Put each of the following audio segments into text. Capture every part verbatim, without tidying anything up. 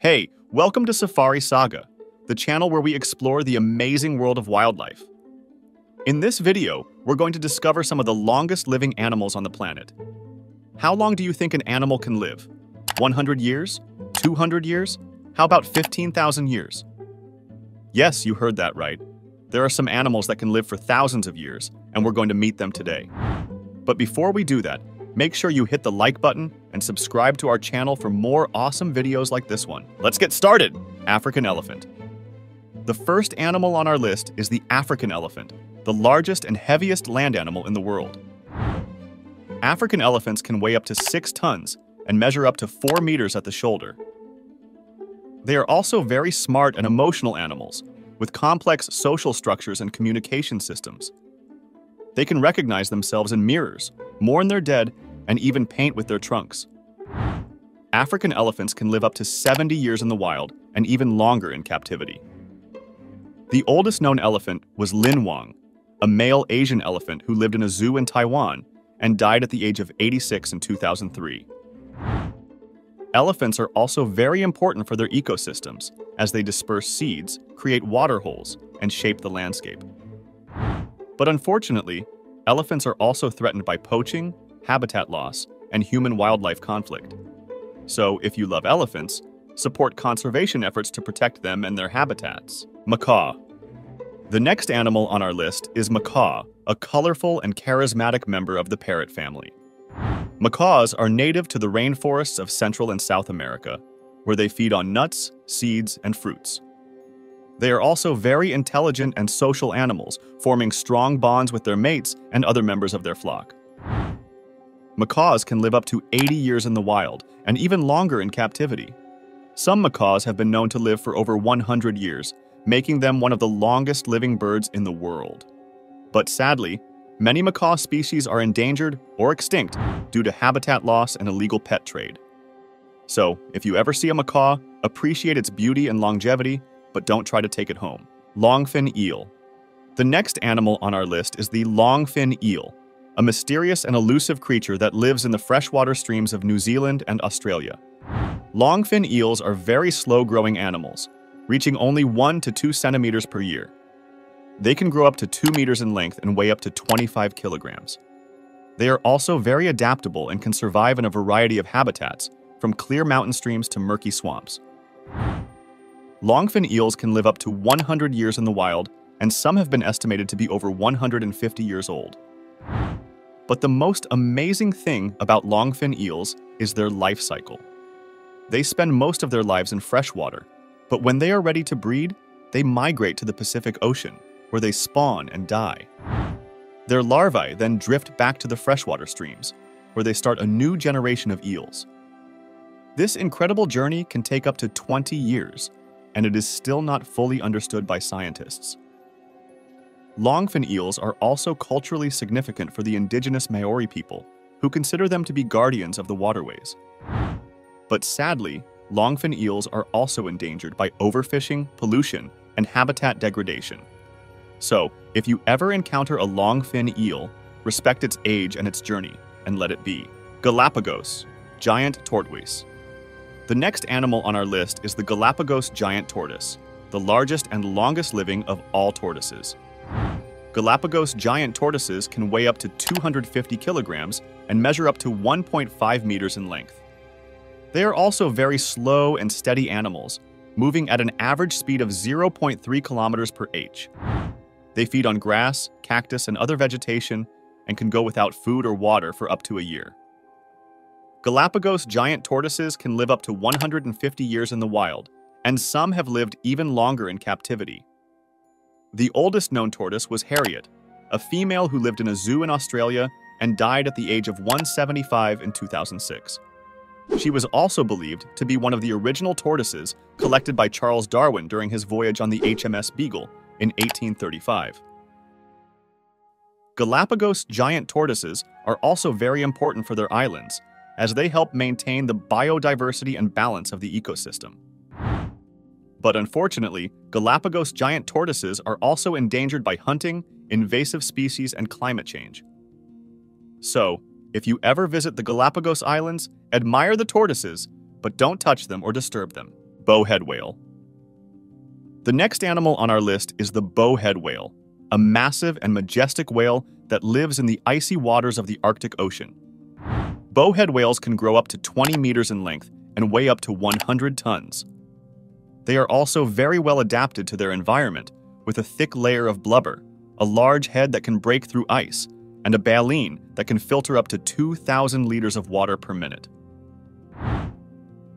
Hey, welcome to Safari Saga, the channel where we explore the amazing world of wildlife. In this video, we're going to discover some of the longest living animals on the planet. How long do you think an animal can live? one hundred years? two hundred years? How about fifteen thousand years? Yes, you heard that right. There are some animals that can live for thousands of years, and we're going to meet them today. But before we do that, make sure you hit the like button and subscribe to our channel for more awesome videos like this one. Let's get started! African elephant. The first animal on our list is the African elephant, the largest and heaviest land animal in the world. African elephants can weigh up to six tons and measure up to four meters at the shoulder. They are also very smart and emotional animals, with complex social structures and communication systems. They can recognize themselves in mirrors, mourn their dead, and even paint with their trunks. African elephants can live up to seventy years in the wild and even longer in captivity. The oldest known elephant was Lin Wang, a male Asian elephant who lived in a zoo in Taiwan and died at the age of eighty-six in two thousand three. Elephants are also very important for their ecosystems as they disperse seeds, create water holes, and shape the landscape. But unfortunately, elephants are also threatened by poaching, habitat loss, and human-wildlife conflict. So, if you love elephants, support conservation efforts to protect them and their habitats. Macaw. The next animal on our list is macaw, a colorful and charismatic member of the parrot family. Macaws are native to the rainforests of Central and South America, where they feed on nuts, seeds, and fruits. They are also very intelligent and social animals, forming strong bonds with their mates and other members of their flock. Macaws can live up to eighty years in the wild, and even longer in captivity. Some macaws have been known to live for over one hundred years, making them one of the longest living birds in the world. But sadly, many macaw species are endangered or extinct due to habitat loss and illegal pet trade. So, if you ever see a macaw, appreciate its beauty and longevity, but don't try to take it home. Longfin eel. The next animal on our list is the longfin eel, a mysterious and elusive creature that lives in the freshwater streams of New Zealand and Australia. Longfin eels are very slow-growing animals, reaching only one to two centimeters per year. They can grow up to two meters in length and weigh up to twenty-five kilograms. They are also very adaptable and can survive in a variety of habitats, from clear mountain streams to murky swamps. Longfin eels can live up to one hundred years in the wild, and some have been estimated to be over one hundred fifty years old. But the most amazing thing about longfin eels is their life cycle. They spend most of their lives in freshwater, but when they are ready to breed, they migrate to the Pacific Ocean, where they spawn and die. Their larvae then drift back to the freshwater streams, where they start a new generation of eels. This incredible journey can take up to twenty years, and it is still not fully understood by scientists. Longfin eels are also culturally significant for the indigenous Maori people, who consider them to be guardians of the waterways. But sadly, longfin eels are also endangered by overfishing, pollution, and habitat degradation. So, if you ever encounter a longfin eel, respect its age and its journey, and let it be. Galapagos giant tortoise. The next animal on our list is the Galapagos giant tortoise, the largest and longest living of all tortoises. Galapagos giant tortoises can weigh up to two hundred fifty kilograms and measure up to one point five meters in length. They are also very slow and steady animals, moving at an average speed of zero point three kilometers per hour. They feed on grass, cactus, and other vegetation, and can go without food or water for up to a year. Galapagos giant tortoises can live up to one hundred fifty years in the wild, and some have lived even longer in captivity. The oldest known tortoise was Harriet, a female who lived in a zoo in Australia and died at the age of one hundred seventy-five in two thousand six. She was also believed to be one of the original tortoises collected by Charles Darwin during his voyage on the H M S Beagle in eighteen thirty-five. Galapagos giant tortoises are also very important for their islands, as they help maintain the biodiversity and balance of the ecosystem. But unfortunately, Galapagos giant tortoises are also endangered by hunting, invasive species, and climate change. So, if you ever visit the Galapagos Islands, admire the tortoises, but don't touch them or disturb them. bowhead whale. The next animal on our list is the bowhead whale, a massive and majestic whale that lives in the icy waters of the Arctic Ocean. Bowhead whales can grow up to twenty meters in length and weigh up to one hundred tons. They are also very well adapted to their environment, with a thick layer of blubber, a large head that can break through ice, and a baleen that can filter up to two thousand liters of water per minute.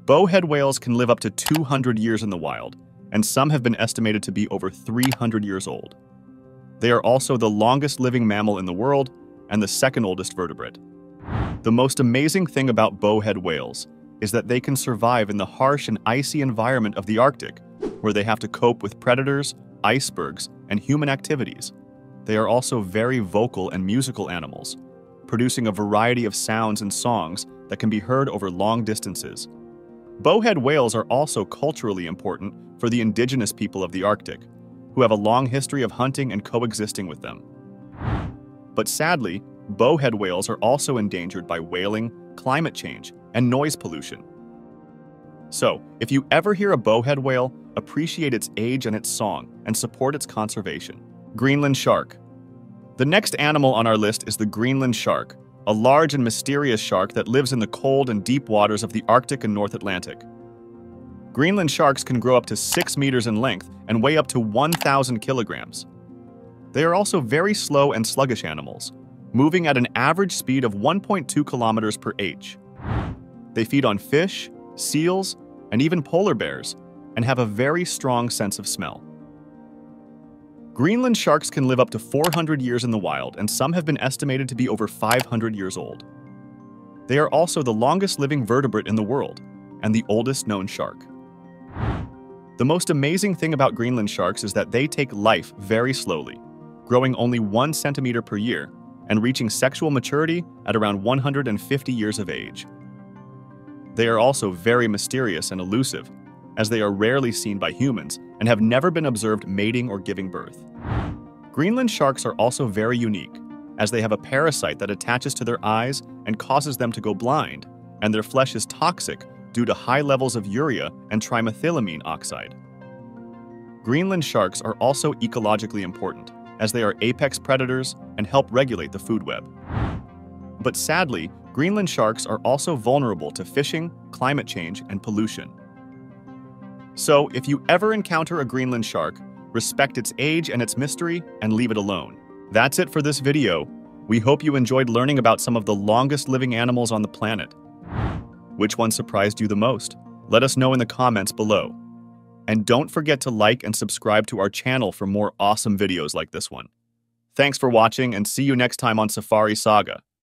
Bowhead whales can live up to two hundred years in the wild, and some have been estimated to be over three hundred years old. They are also the longest living mammal in the world and the second oldest vertebrate. The most amazing thing about bowhead whales is that they can survive in the harsh and icy environment of the Arctic, where they have to cope with predators, icebergs, and human activities. They are also very vocal and musical animals, producing a variety of sounds and songs that can be heard over long distances. Bowhead whales are also culturally important for the indigenous people of the Arctic, who have a long history of hunting and coexisting with them. But sadly, bowhead whales are also endangered by whaling, climate change, and noise pollution. So, if you ever hear a bowhead whale, appreciate its age and its song, and support its conservation. Greenland shark. The next animal on our list is the Greenland shark, a large and mysterious shark that lives in the cold and deep waters of the Arctic and North Atlantic. Greenland sharks can grow up to six meters in length and weigh up to one thousand kilograms. They are also very slow and sluggish animals, moving at an average speed of one point two kilometers per hour. They feed on fish, seals, and even polar bears, and have a very strong sense of smell. Greenland sharks can live up to four hundred years in the wild, and some have been estimated to be over five hundred years old. They are also the longest living vertebrate in the world, and the oldest known shark. The most amazing thing about Greenland sharks is that they take life very slowly, growing only one centimeter per year, and reaching sexual maturity at around one hundred fifty years of age. They are also very mysterious and elusive, as they are rarely seen by humans and have never been observed mating or giving birth. Greenland sharks are also very unique, as they have a parasite that attaches to their eyes and causes them to go blind, and their flesh is toxic due to high levels of urea and trimethylamine oxide. Greenland sharks are also ecologically important, as they are apex predators and help regulate the food web. But sadly, Greenland sharks are also vulnerable to fishing, climate change, and pollution. So, if you ever encounter a Greenland shark, respect its age and its mystery and leave it alone. That's it for this video. We hope you enjoyed learning about some of the longest living animals on the planet. Which one surprised you the most? Let us know in the comments below. And don't forget to like and subscribe to our channel for more awesome videos like this one. Thanks for watching, and see you next time on Safari Saga.